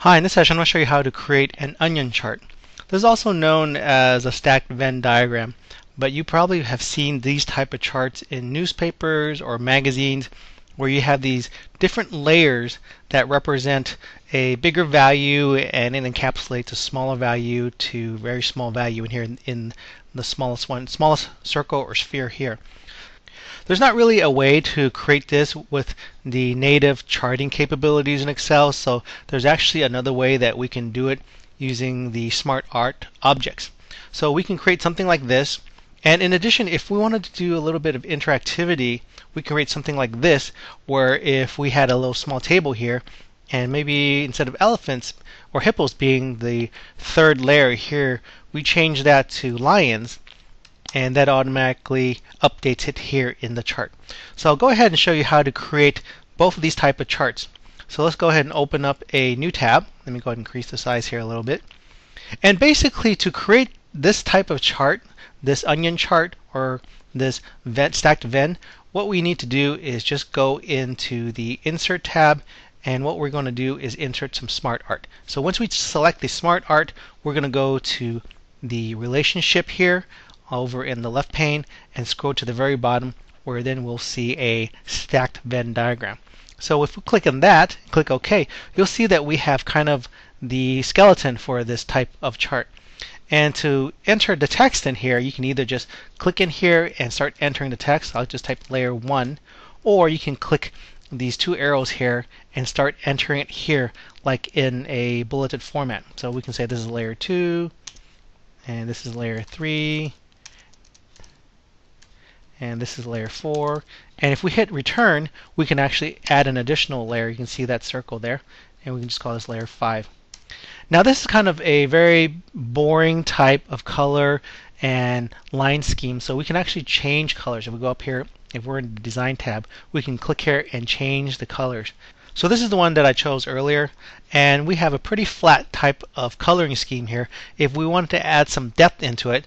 Hi, in this session I'm going to show you how to create an onion chart. This is also known as a stacked Venn diagram, but you probably have seen these type of charts in newspapers or magazines where you have these different layers that represent a bigger value and it encapsulates a smaller value to very small value in here in the smallest circle or sphere here. There's not really a way to create this with the native charting capabilities in Excel, so there's actually another way that we can do it using the SmartArt objects. So we can create something like this, and in addition, if we wanted to do a little bit of interactivity, we can create something like this, where if we had a little small table here, and maybe instead of elephants or hippos being the third layer here, we change that to lions, and that automatically updates it here in the chart. So I'll go ahead and show you how to create both of these type of charts. So let's go ahead and open up a new tab. Let me go ahead and increase the size here a little bit. And basically to create this type of chart, this onion chart or this stacked Venn, what we need to do is just go into the Insert tab, and what we're going to do is insert some SmartArt. So once we select the SmartArt, we're going to go to the relationship here over in the left pane and scroll to the very bottom, where then we'll see a stacked Venn diagram. So if we click on that, click OK, you'll see that we have kind of the skeleton for this type of chart. And to enter the text in here, you can either just click in here and start entering the text. I'll just type layer 1, or you can click these two arrows here and start entering it here like in a bulleted format. So we can say this is layer 2 and this is layer 3 and this is layer 4, and if we hit return we can actually add an additional layer. You can see that circle there, and we can just call this layer 5. Now this is kind of a very boring type of color and line scheme, so we can actually change colors. If we go up here, if we're in the design tab, we can click here and change the colors. So this is the one that I chose earlier, and we have a pretty flat type of coloring scheme here. If we wanted to add some depth into it,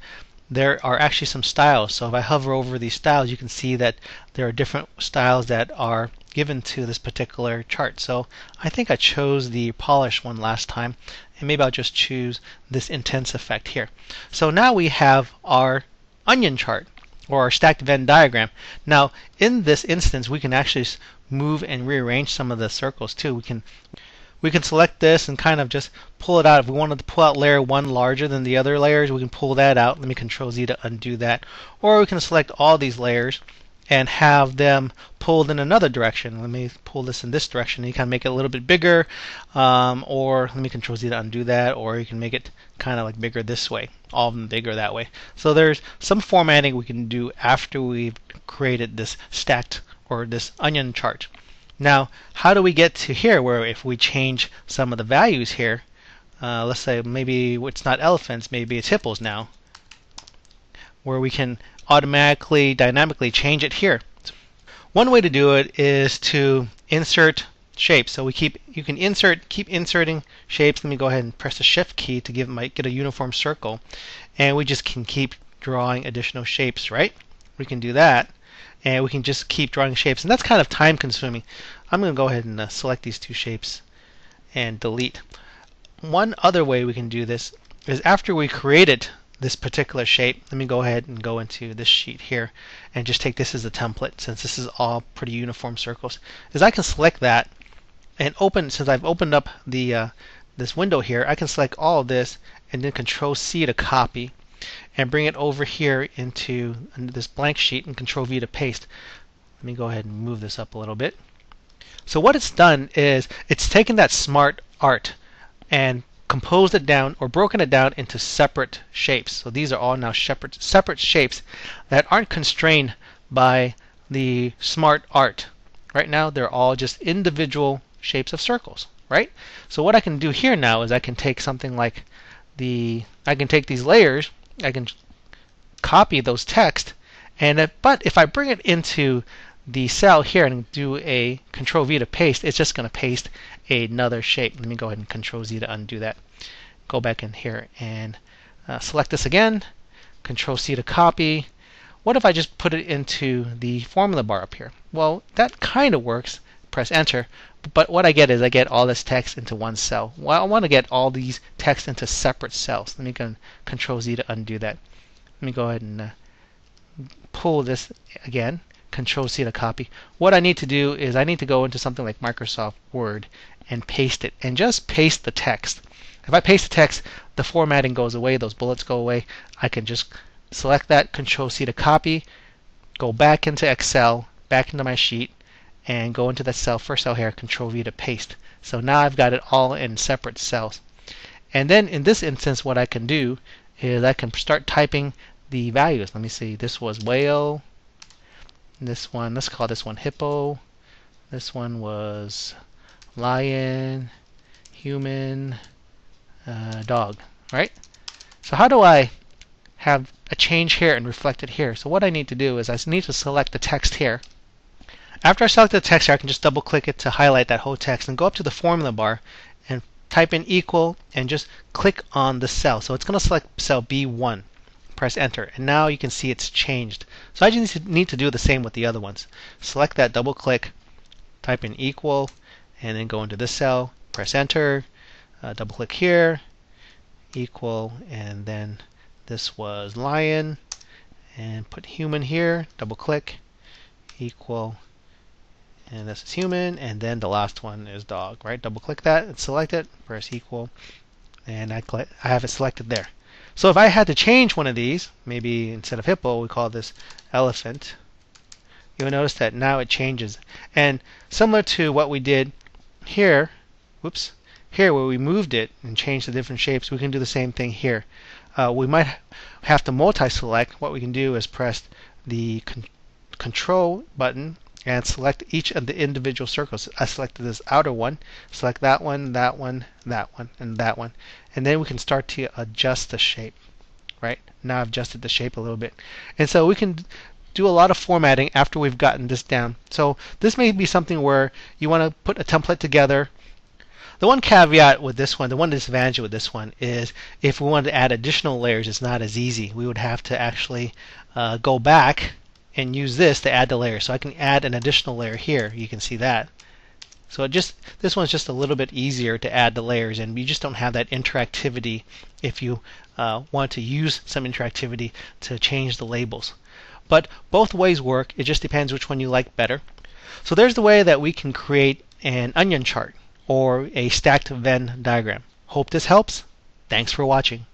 there are actually some styles. So if I hover over these styles, you can see that there are different styles that are given to this particular chart. So I think I chose the polished one last time, and maybe I'll just choose this intense effect here. So now we have our onion chart or our stacked Venn diagram. Now in this instance we can actually move and rearrange some of the circles too. We can select this and kind of just pull it out. If we wanted to pull out layer 1 larger than the other layers, we can pull that out. Let me Control Z to undo that. Or we can select all these layers and have them pulled in another direction. Let me pull this in this direction. You can make it a little bit bigger, or let me Control Z to undo that, or you can make it kind of like bigger this way, all of them bigger that way. So there's some formatting we can do after we've created this stacked or this onion chart. Now, how do we get to here where if we change some of the values here, let's say maybe it's not elephants, maybe it's hippos now, where we can automatically, dynamically change it here. One way to do it is to insert shapes. So you can keep inserting shapes. Let me go ahead and press the Shift key to get a uniform circle, and we just can keep drawing additional shapes, right? We can do that. And we can just keep drawing shapes, and that's kind of time consuming. I'm going to go ahead and select these two shapes and delete. One other way we can do this is after we created this particular shape, let me go ahead and go into this sheet here and just take this as a template, since this is all pretty uniform circles, is I can select that and open, since I've opened up the this window here, I can select all of this and then Control C to copy and bring it over here into this blank sheet and Control V to paste. Let me go ahead and move this up a little bit. So what it's done is it's taken that SmartArt and composed it down or broken it down into separate shapes. So these are all now separate shapes that aren't constrained by the SmartArt. Right now they're all just individual shapes of circles, right? So what I can do here now is I can take something like I can take these layers, I can copy those text, but if I bring it into the cell here and do a Control V to paste, it's just going to paste another shape. Let me go ahead and Control Z to undo that. Go back in here and select this again, Control C to copy. What if I just put it into the formula bar up here? Well, that kind of works. Press Enter, But what I get is I get all this text into one cell. Well, I want to get all these text into separate cells. Let me go and Control-Z to undo that. Let me go ahead and pull this again. Control-C to copy. What I need to do is I need to go into something like Microsoft Word and paste it, and just paste the text. If I paste the text, the formatting goes away, those bullets go away. I can just select that, Control-C to copy, go back into Excel, back into my sheet, and go into the cell, first cell here, Control-V to paste. So now I've got it all in separate cells. And then in this instance, what I can do is I can start typing the values. Let me see, this was whale. This one, let's call this one hippo. This one was lion, human, dog, right? So how do I have a change here and reflect it here? So what I need to do is I need to select the text here. After I select the text here, I can just double click it to highlight that whole text and go up to the formula bar and type in equal and just click on the cell. So it's going to select cell B1. Press enter, and now you can see it's changed. So I just need to do the same with the other ones. Select that, double click, type in equal, and then go into this cell, press enter, double click here, equal, and then this was lion, and put human here, double click, equal, and this is human, and then the last one is dog, right? Double click that and select it, press equal, and I have it selected there. So if I had to change one of these, maybe instead of hippo, we call this elephant, you'll notice that now it changes. And similar to what we did here, whoops, here where we moved it and changed the different shapes, we can do the same thing here. We might have to multi-select. What we can do is press the control button and select each of the individual circles. I selected this outer one, select that one, that one, that one, and that one. And then we can start to adjust the shape, right? Now I've adjusted the shape a little bit. And so we can do a lot of formatting after we've gotten this down. So this may be something where you want to put a template together. The one caveat with this one, the one disadvantage with this one is if we wanted to add additional layers, it's not as easy. We would have to actually go back and use this to add the layer. So I can add an additional layer here. You can see that. So this one's just a little bit easier to add the layers, and you just don't have that interactivity if you want to use some interactivity to change the labels. But both ways work. It just depends which one you like better. So there's the way that we can create an onion chart or a stacked Venn diagram. Hope this helps. Thanks for watching.